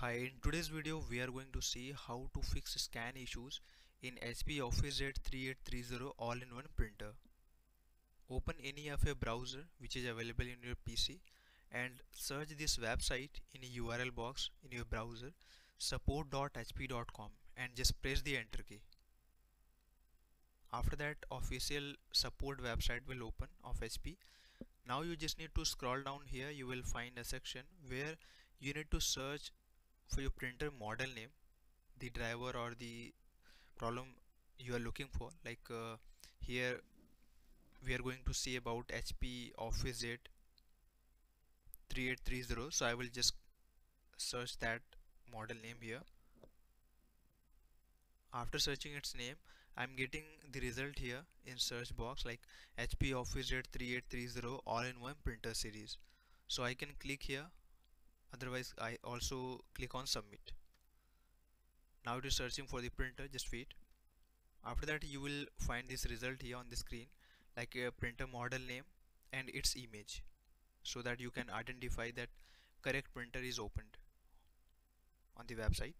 Hi, in today's video we are going to see how to fix scan issues in HP OfficeJet 3830 all-in-one printer. Open any of a browser which is available in your PC and search this website in a URL box in your browser, support.hp.com, and just press the enter key. After that, official support website will open of HP. Now you just need to scroll down. Here you will find a section where you need to search for your printer model name, the driver or the problem you are looking for. Like here we are going to see about HP OfficeJet 3830, so I will just search that model name here. After searching its name, I'm getting the result here in search box like HP OfficeJet 3830 all-in-one printer series. So I can click here. Otherwise, I also click on submit. Now it is searching for the printer. Just wait. After that, you will find this result here on the screen, like a printer model name and its image, so that you can identify that correct printer is opened on the website.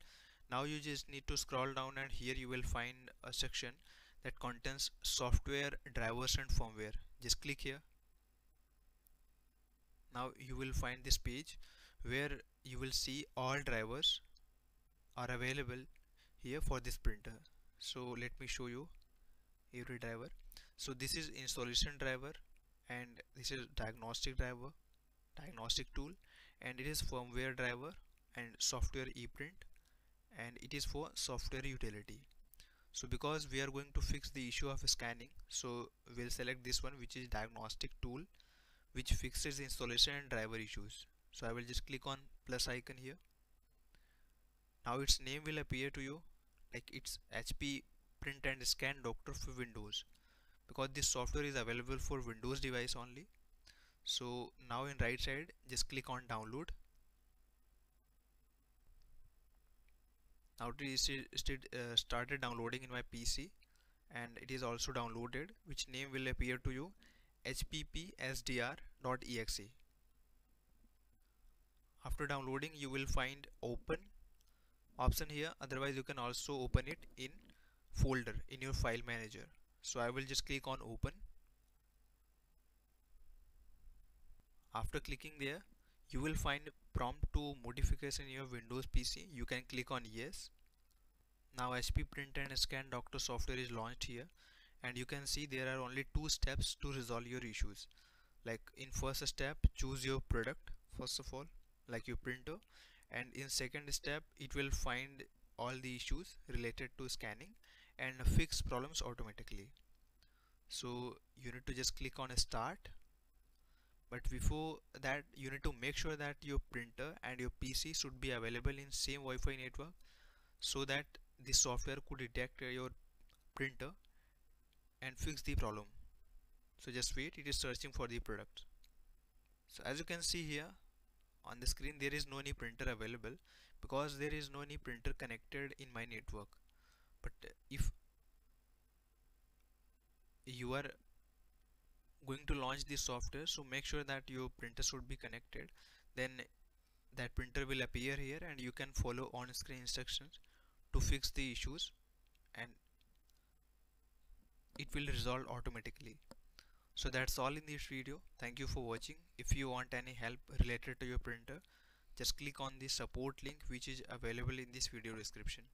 Now you just need to scroll down, and here you will find a section that contains software, drivers and firmware. Just click here. Now you will find this page where you will see all drivers are available here for this printer. So let me show you every driver. So this is installation driver, and this is diagnostic driver, diagnostic tool, and it is firmware driver and software ePrint, and it is for software utility. So because we are going to fix the issue of scanning, so we'll select this one, which is diagnostic tool, which fixes installation and driver issues. So I will just click on plus icon here. Now its name will appear to you, like it's HP Print and Scan Doctor for Windows, because this software is available for Windows device only. So now in right side, just click on download. Now it is started downloading in my PC, and it is also downloaded, which name will appear to you, hp psdr.exe. After downloading, you will find open option here. Otherwise, you can also open it in folder in your file manager. So I will just click on open. After clicking there, you will find prompt to modification in your Windows PC. You can click on yes. Now HP Print and Scan Doctor software is launched here, and you can see there are only two steps to resolve your issues. Like in first step, choose your product, first of all, like your printer, and in second step it will find all the issues related to scanning and fix problems automatically. So you need to just click on start, but before that you need to make sure that your printer and your PC should be available in same Wi-Fi network, so that the software could detect your printer and fix the problem. So just wait, it is searching for the product. So as you can see here on the screen, there is no any printer available because there is no any printer connected in my network. But if you are going to launch this software, so make sure that your printer should be connected. Then that printer will appear here, and you can follow on-screen instructions to fix the issues, and it will resolve automatically. So that's all in this video. Thank you for watching. If you want any help related to your printer, just click on the support link which is available in this video description.